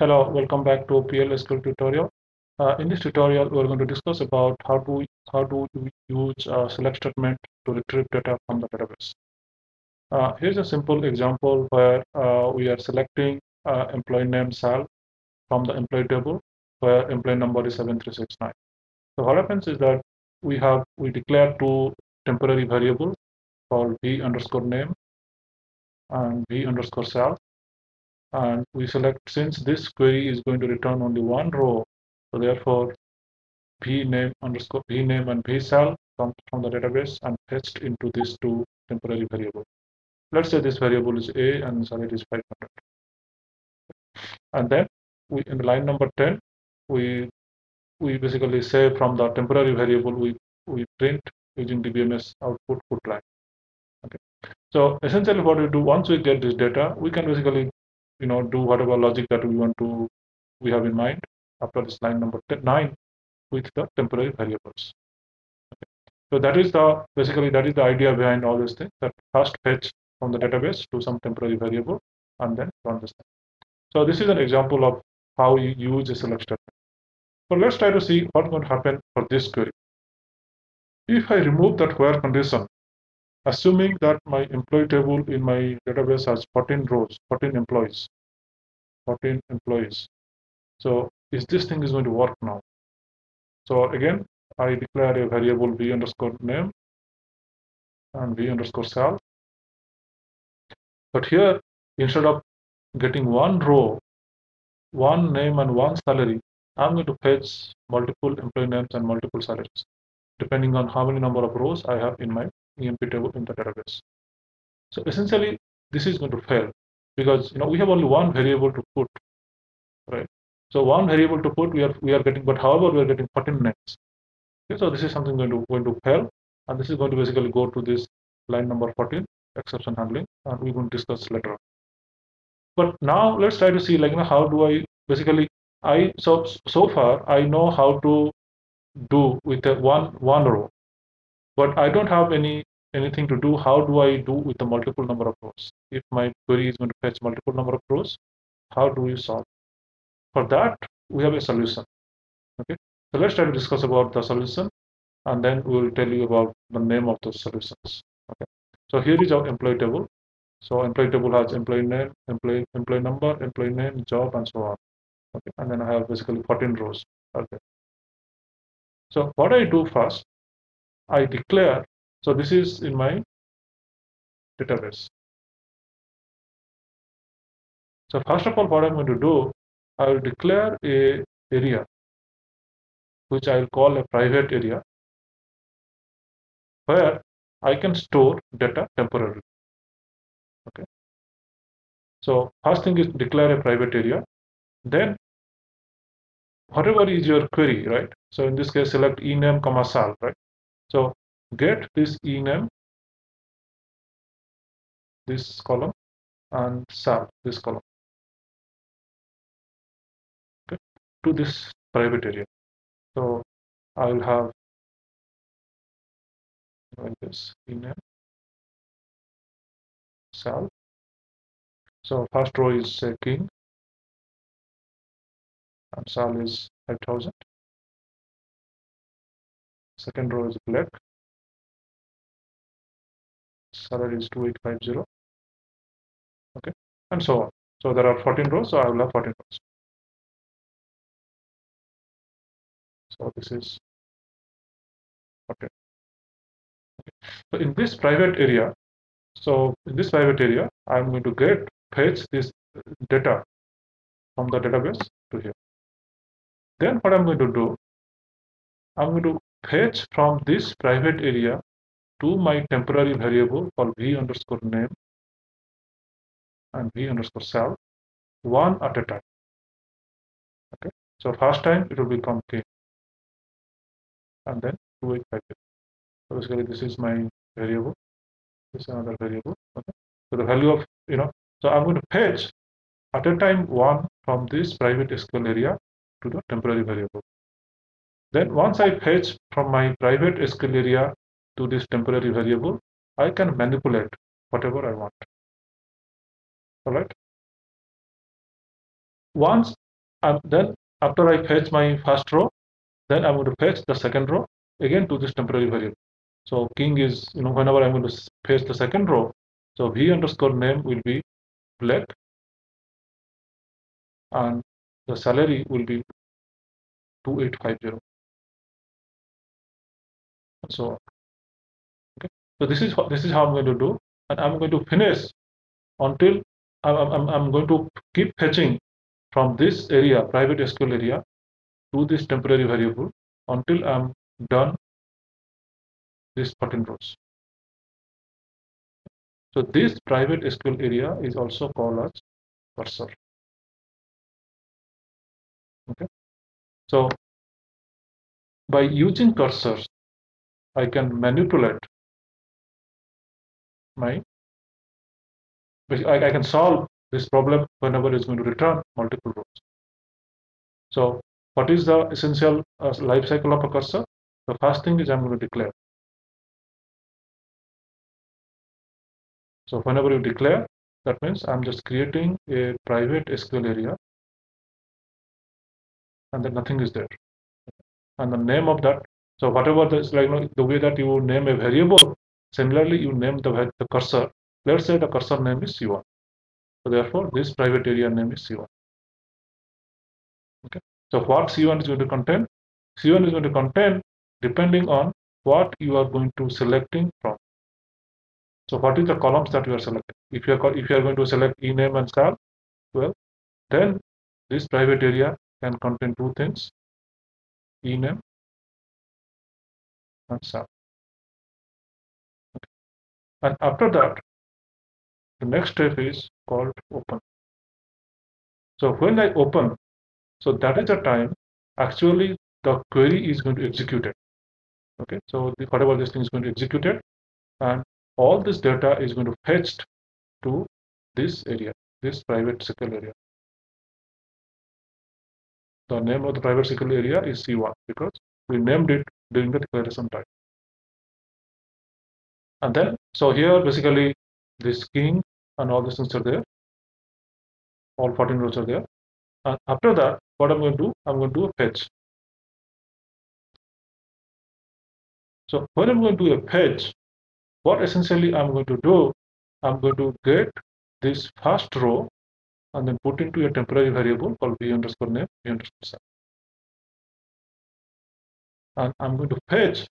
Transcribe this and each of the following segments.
Hello, welcome back to PL/SQL tutorial. In this tutorial, we are going to discuss about how do we use select statement to retrieve data from the database. Here's a simple example where we are selecting employee name Sal from the employee table, where employee number is 7369. So what happens is that we declare two temporary variables called v_name and v_sal. And we select, since this query is going to return only one row, so therefore p_name and v_sal comes from the database and fetched into these two temporary variables. Let's say this variable is a and salary is 500. And then in line number 10, we basically say from the temporary variable we print using dbms output line. Okay. So essentially what we do, once we get this data, we can basically do whatever logic that we have in mind after this line number 9 with the temporary variables. Okay. So that is the idea behind all these things, that first fetch from the database to some temporary variable and then run this thing. So this is an example of how you use a select statement. So let's try to see what's going to happen for this query. If I remove that where condition, assuming that my employee table in my database has 14 rows, 14 employees. So this thing is going to work now. So again, I declare a variable v_name and v_sal. But here, instead of getting one row, one name and one salary, I'm going to fetch multiple employee names and multiple salaries, depending on how many number of rows I have in my EMP table in the database. So essentially, this is going to fail because we have only one variable to put, right? So one variable to put, we are getting, but however we are getting 14 names. Okay, so this is something going to fail, and this is going to basically go to this line number 14 exception handling, and we're going to discuss later on. But now let's try to see how do I basically so far I know how to do with a one row, but I don't have anything to do. How do I do with the multiple number of rows? If my query is going to fetch multiple number of rows, how do you solve? For that, we have a solution. Okay, so let's try to discuss about the solution, and then we will tell you about the name of those solutions. Okay, so here is our employee table. So employee table has employee name, employee number, employee name, job, and so on. Okay, and then I have basically 14 rows. Okay. So what I do first, I declare, so this is in my database. So first of all, what I'm going to do, I will declare a area, which I will call a private area, where I can store data temporarily. Okay. So first thing is declare a private area. Then whatever is your query, right? So in this case, select ename, sal, right? So get this ename, this column, and sal, this column, okay, to this private area. So I will have this ename, sal. So first row is king, and sal is 5000. Second row is black. Salary is 2850. Okay, and so on. So there are 14 rows, so I will have 14 rows. So this is 14. Okay. So in this private area, I am going to fetch this data from the database to here. Then what I'm going to do, I'm going to fetch from this private area to my temporary variable called v_name and v_sal, one at a time. Okay, so first time it will become king, and then 2850. So basically, this is my variable. This is another variable. Okay, so the value of so I'm going to fetch at a time one from this private SQL area to the temporary variable. Then once I fetch from my private SQL area to this temporary variable, I can manipulate whatever I want. All right. Once And then after I fetch my first row, then I'm going to fetch the second row again to this temporary variable. So king is, whenever I'm going to fetch the second row, so v_name will be black and the salary will be 2850. So okay, so this is how I'm going to do, and I'm going to finish until I'm going to keep fetching from this area, private SQL area, to this temporary variable until I'm done this 14 rows. So this private SQL area is also called as cursor. Okay, so by using cursors, I can manipulate I can solve this problem whenever it's going to return multiple rows. So what is the essential life cycle of a cursor? The first thing is I'm going to declare. So whenever you declare, that means I'm just creating a private SQL area and then nothing is there. And the name of that, so whatever this, the way that you name a variable, similarly you name the cursor. Let's say the cursor name is C1. So therefore, this private area name is C1. Okay. So what C1 is going to contain? C1 is going to contain depending on what you are going to selecting from. So what is the columns that you are selecting? If you are going to select ename and sal, well, then this private area can contain two things, ename and sal. Okay. And after that, the next step is called open. So when I open, so that is the time actually the query is going to execute it. Okay, so whatever this thing is going to execute it, and all this data is going to fetched to this area, this private SQL area. The name of the private SQL area is C1 because we named it during the declaration time. And then, so here basically this king and all these things are there. All 14 rows are there. And after that, what I'm going to do? I'm going to do a fetch. So when I'm going to do a fetch, what essentially I'm going to do, I'm going to get this first row and then put into a temporary variable called v_name, v_sal. And I'm going to fetch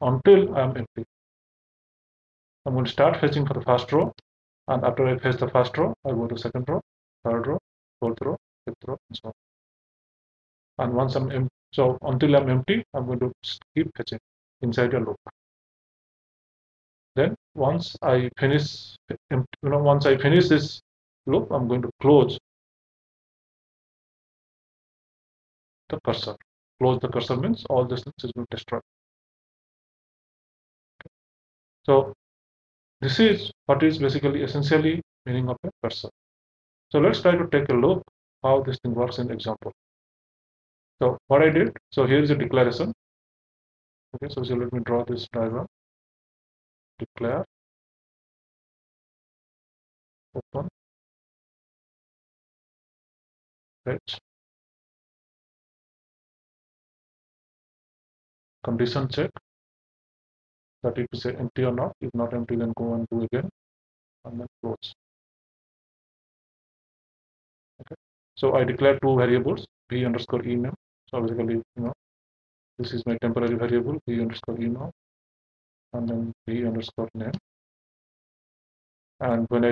until I'm empty. I'm going to start fetching for the first row, and after I fetch the first row, I go to second row, third row, fourth row, fifth row, and so on. And once I'm empty, so until I'm empty, I'm going to keep fetching inside a loop. Then once I finish, once I finish this loop, I'm going to close the cursor. Close the cursor means all this is going to destroy. Okay. So this is what is basically essentially meaning of a cursor. So let's try to take a look how this thing works in example. So what I did, so here is a declaration. Okay, so let me draw this diagram. Declare, open, fetch, condition check, that if it's empty or not. If not empty, then go and do again and then close. Okay. So I declare two variables, v_ename. So basically, this is my temporary variable, v_ename, and then v_name. And when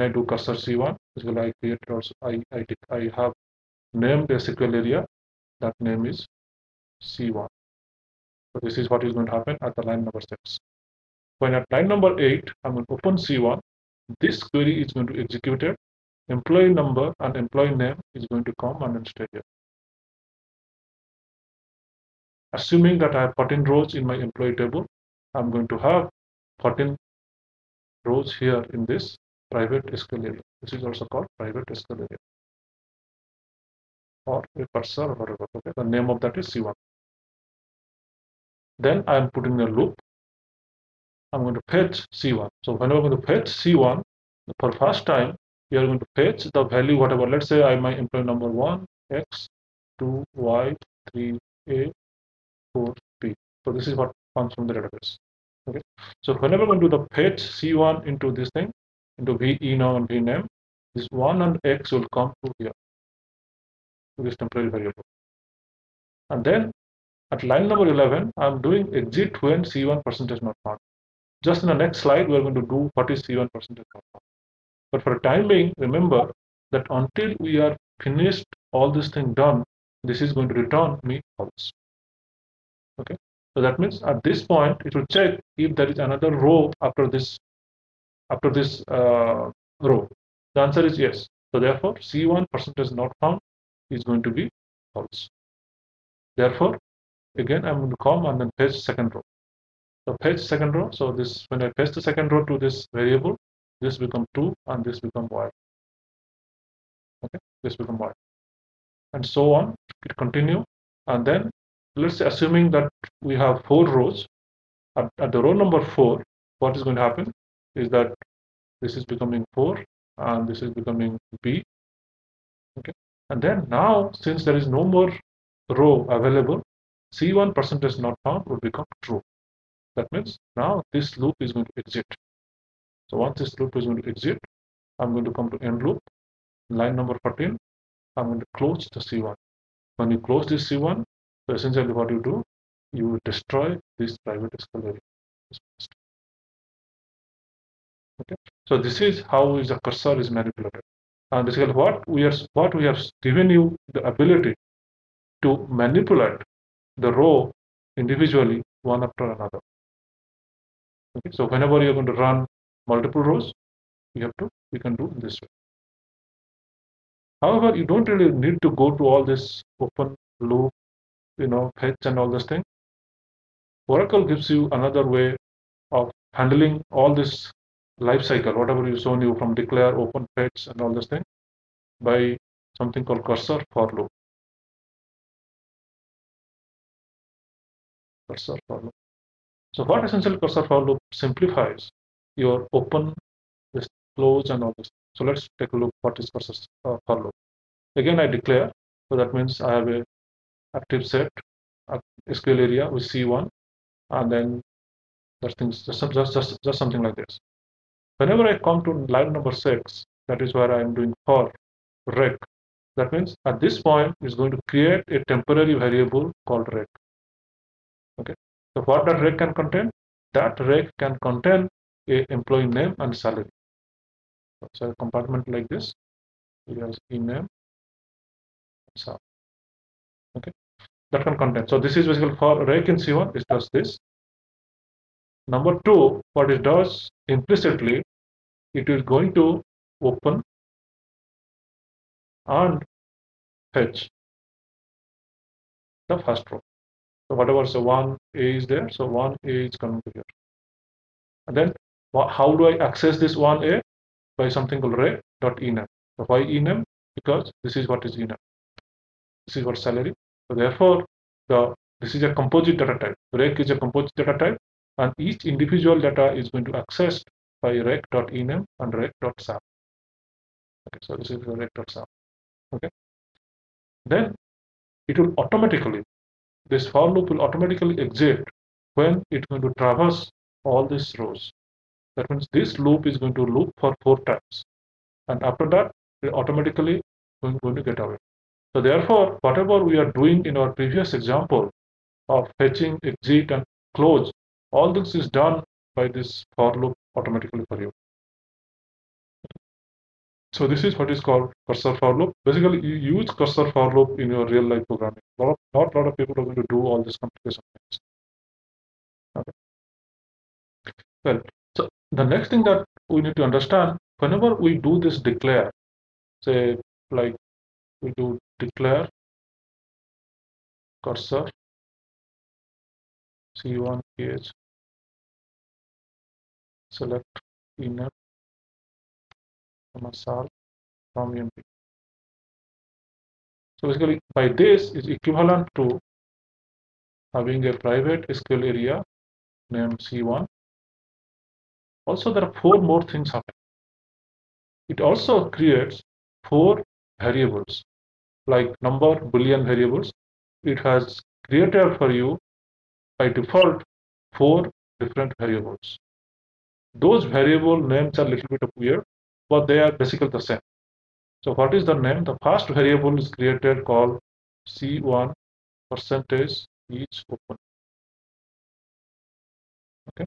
I do cursor C1, basically I create also I have named a SQL area. That name is C1. So this is what is going to happen at the line number 6. When at line number 8, I'm going to open C1. This query is going to execute it. Employee number and employee name is going to come and stay here. Assuming that I have 14 rows in my employee table, I'm going to have 14 rows here in this private SQL area. This is also called private SQL area or a cursor or whatever. Okay, the name of that is C1. Then I am putting a loop. I'm going to fetch C1. So whenever I'm going to fetch C1 for the first time, we are going to fetch the value, whatever. Let's say I my employee number 1, X, 2, Y, 3, A, 4, P. So this is what comes from the database. Okay. So whenever we do the fetch C1 into this thing, into v_ename and v_name, this 1 and X will come to here, to this temporary variable. And then at line number 11, I'm doing exit when C1 percentage not found. Just in the next slide, we are going to do what is C1 percentage not found. But for the time being, remember that until we are finished all this thing done, this is going to return me false. Okay. So that means at this point, it will check if there is another row after this row. The answer is yes. So therefore, C1 percentage not found is going to be false. Therefore, again, I'm going to come and then fetch second row. So fetch second row. So this, when I fetch the second row to this variable, this become true and this become void. Okay, this become void, and so on. It continue, and then let's say, assuming that we have 4 rows. At the row number 4, what is going to happen is that this is becoming 4 and this is becoming B. Okay, and then now since there is no more row available, C1 percentage not found would become true. That means now this loop is going to exit. So once this loop is going to exit, I'm going to come to end loop, line number 14. I'm going to close the C1. When you close this C1, so essentially what you do, you will destroy this private SQL variable. Okay. So this is how is the cursor is manipulated. And this is what we have given you the ability to manipulate the row individually one after another. Okay, so whenever you're going to run multiple rows, we can do this way. However, you don't really need to go to all this open loop, fetch and all this thing. Oracle gives you another way of handling all this life cycle, whatever you've shown you from declare, open, fetch, and all this thing, by something called cursor for loop. Cursor for loop. So what essentially cursor for loop simplifies your open, this close, and all this. So let's take a look what is cursor for loop. Again, I declare, so that means I have a active set SQL area with C1, and then that things just something like this. Whenever I come to line number 6, that is where I am doing for rec. That means at this point it's going to create a temporary variable called rec. Okay. So what that rec can contain? That rec can contain a employee name and salary. So a compartment like this, it has ename, sal. Okay, that can contain. So this is basically for rec in C1. It does this. Number 2, what it does implicitly, it is going to open and fetch the first row. So whatever, so 1A is there, so 1A is coming to here. And then how do I access this 1A? By something called rec.ename. So why ename? Because this is what is ename. This is what salary. So therefore, this is a composite data type. Rec is a composite data type, and each individual data is going to be accessed by rec.ename and rec.sav. Okay, so this is the rec.sav. Okay. Then it will automatically, this for loop will automatically exit when it's going to traverse all these rows. That means this loop is going to loop for 4 times, and after that, it automatically going to get away. So therefore, whatever we are doing in our previous example of fetching, exit, and close, all this is done by this for loop automatically for you. So this is what is called cursor for loop. Basically, you use cursor for loop in your real life programming. Not a lot of people are going to do all this complication things. Okay. Well, so the next thing that we need to understand, whenever we do this declare, say like we do declare cursor C1 ph select ename sal from emp. So basically, by this is equivalent to having a private SQL area named C1. Also, there are 4 more things happening. It also creates 4 variables like number, boolean variables. It has created for you by default 4 different variables. Those variable names are a little bit weird, but they are basically the same. So what is the name? The first variable is created called C1 percentage is open. Okay.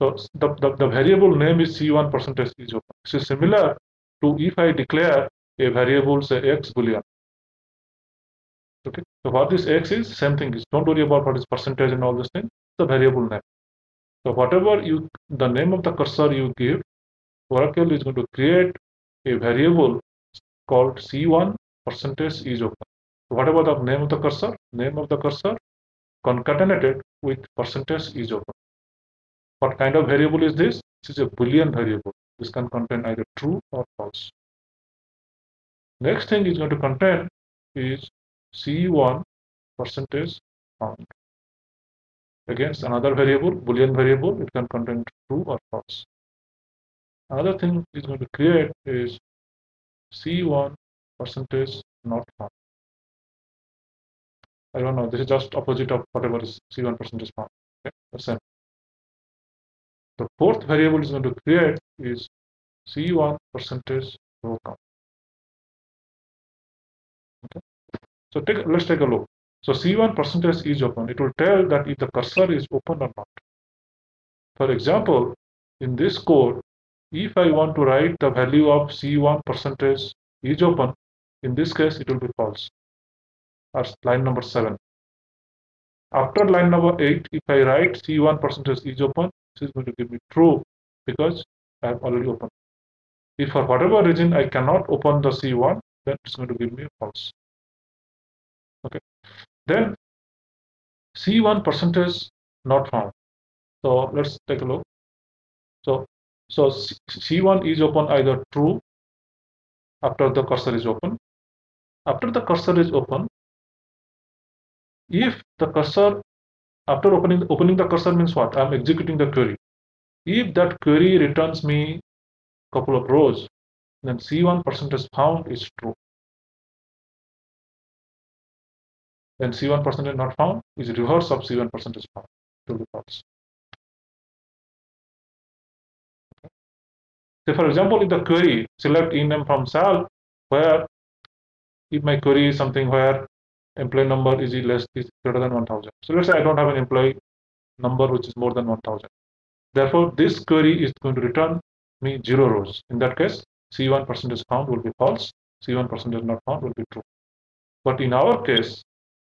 So the variable name is C1 percentage is open. This is similar to if I declare a variable, say X boolean. Okay. So what this X is, same thing is. Don't worry about what is percentage and all this thing. The variable name. So whatever the name of the cursor you give, Oracle is going to create a variable called C1 percentage is open. So whatever the name of the cursor concatenated with percentage is open. What kind of variable is this? This is a Boolean variable. This can contain either true or false. Next thing it's going to contain is C1 percentage found. Against another variable, Boolean variable, it can contain true or false. Another thing it's going to create is C1 percentage not found. I don't know, this is just opposite of whatever is C1 percentage found. Okay, the same. The fourth variable it's going to create is C1 percentage row count. Okay, so let's take a look. So C1 percentage is open. It will tell that if the cursor is open or not. For example, in this code, if I want to write the value of C1 percentage is open, in this case it will be false. That's line number 7. After line number 8, if I write C1 percentage is open, this is going to give me true because I have already opened. If for whatever reason I cannot open the C1, then it's going to give me false. Okay. Then C1 percentage not found. So let's take a look. So C1 is open either true after the cursor is open. After the cursor is open, if the cursor after opening the cursor means what? I'm executing the query. If that query returns me a couple of rows, then C1 percentage found is true. Then C1 percentage not found is reverse of C1 percentage found, it will be false. Okay. So for example, if the query select ename from sal, where if my query is something where employee number is greater than 1000. So let's say I don't have an employee number which is more than 1000. Therefore, this query is going to return me 0 rows. In that case, C1 percentage found will be false, C1 percentage not found will be true. But in our case,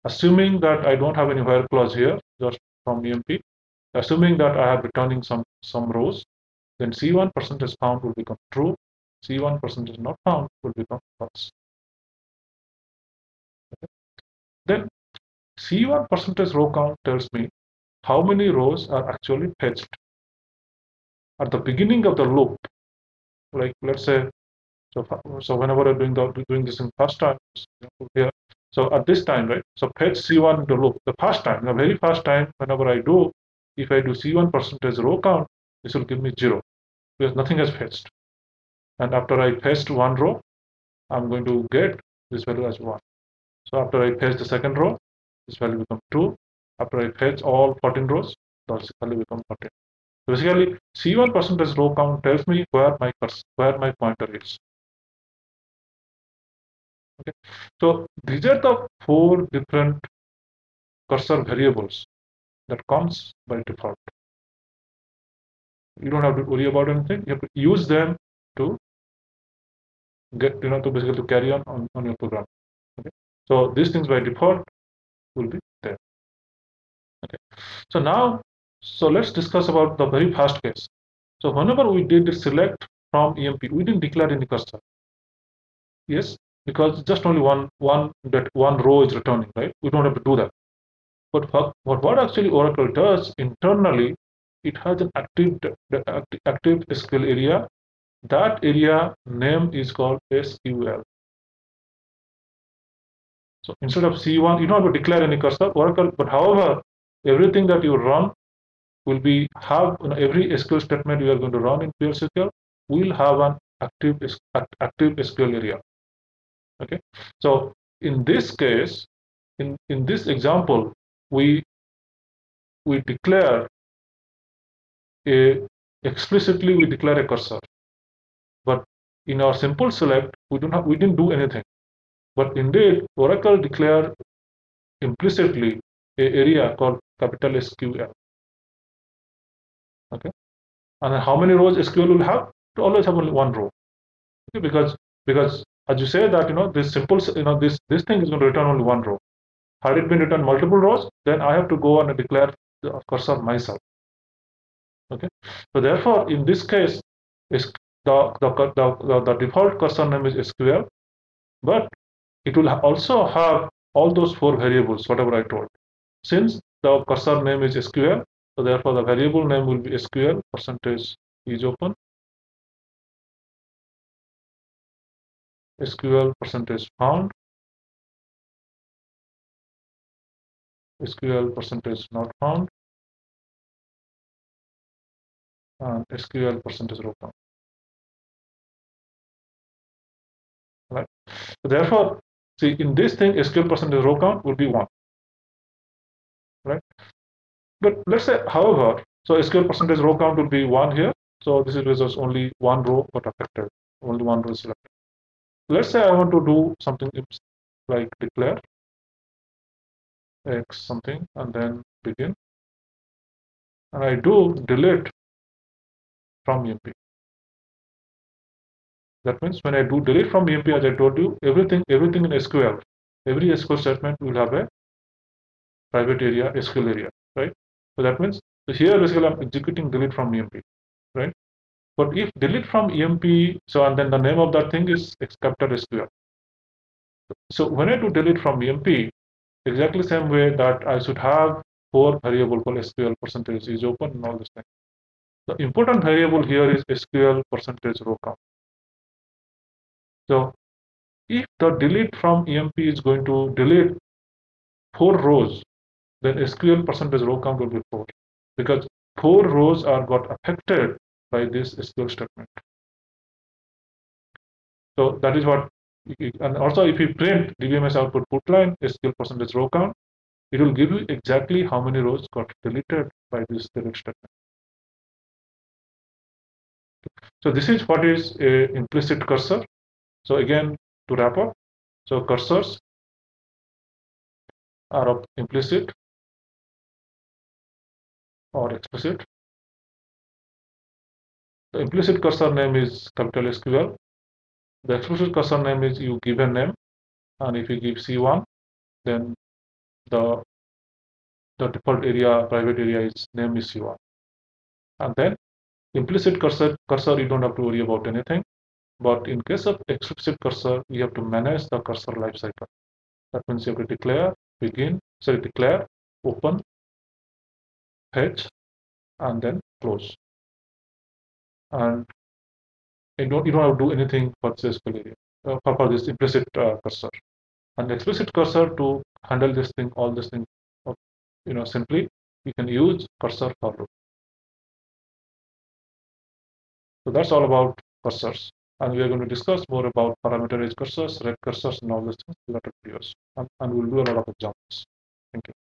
assuming that I don't have any where clause here, just from EMP, assuming that I have returning some rows, then C1 percentage found will become true, C1 percentage not found will become false. Okay. Then C1 percentage row count tells me how many rows are actually fetched. At the beginning of the loop, like let's say, so whenever I'm doing this in first time, here. So at this time, right, so fetch C1 into loop, the first time, the very first time, whenever I do, if I do C1 percentage row count, this will give me 0, because nothing has fetched. And after I fetched one row, I'm going to get this value as 1. So after I fetch the second row, this value becomes 2. After I fetch all 14 rows, the value becomes 14. So basically, C1 percentage row count tells me where my pointer is. Okay. So these are the 4 different cursor variables that comes by default. You don't have to worry about anything. You have to use them to get, to basically carry on your program. Okay. So these things by default will be there. Okay. So now, let's discuss about the very first case. So whenever we did select from EMP, we didn't declare any cursor. Yes. Because just only one row is returning, right? We don't have to do that. But what actually Oracle does internally, it has an active SQL area. That area name is called SQL. So instead of C1, you don't have to declare any cursor Oracle. But however, everything that you run will be every SQL statement you are going to run in PL/SQL will have an active SQL area. Okay, so in this case, in this example, we declare a explicitly a cursor, but in our simple select we didn't do anything. But indeed, Oracle declared implicitly a area called capital SQL. Okay, and how many rows SQL will have? It always have only one row. Okay, because as you say that this simple this thing is going to return only one row. Had it been written multiple rows, then I have to go and declare the cursor myself. Okay, so therefore in this case is the default cursor name is SQL, but it will also have all those four variables whatever I told. Since the cursor name is SQL, so therefore the variable name will be SQL percentage is open SQL percentage found SQL percentage not found and SQL percentage row found. Right. So therefore, see in this thing SQL percentage row count will be 1. Right. But let's say, however, so SQL percentage row count will be 1 here. So this is just only one row got affected. Only one row is selected. Let's say I want to do something like declare X something and then begin. And I do delete from EMP. That means when I do delete from EMP, as I told you, everything in SQL, every SQL statement will have a private area, SQL area, right? So that means here basically I'm executing delete from EMP, right? But if delete from EMP, so and then the name of that thing is capital SQL. So when I do delete from EMP, exactly same way that I should have four variable called SQL percentage is open and all this thing. The important variable here is SQL percentage row count. So if the delete from EMP is going to delete four rows, then SQL percentage row count will be 4, because four rows are got affected by this SQL statement. So that is what. And also, if you print dbms output put line SQL percentage row count, it will give you exactly how many rows got deleted by this delete statement. So this is what is an implicit cursor. So again, to wrap up, so cursors are of implicit or explicit. The implicit cursor name is capital SQL. The explicit cursor name is you give a name, and if you give C1, then the default area, private area is name is C1. And then implicit cursor you don't have to worry about anything. But in case of explicit cursor, you have to manage the cursor lifecycle. That means you have to declare declare, open, fetch, and then close. And you don't have to do anything for this area, for this implicit cursor. And explicit cursor to handle this thing, all this thing, simply you can use cursor for loop. So that's all about cursors. And we are going to discuss more about parameterized cursors, rec cursors, and all these things in later videos. And we'll do a lot of examples. Thank you.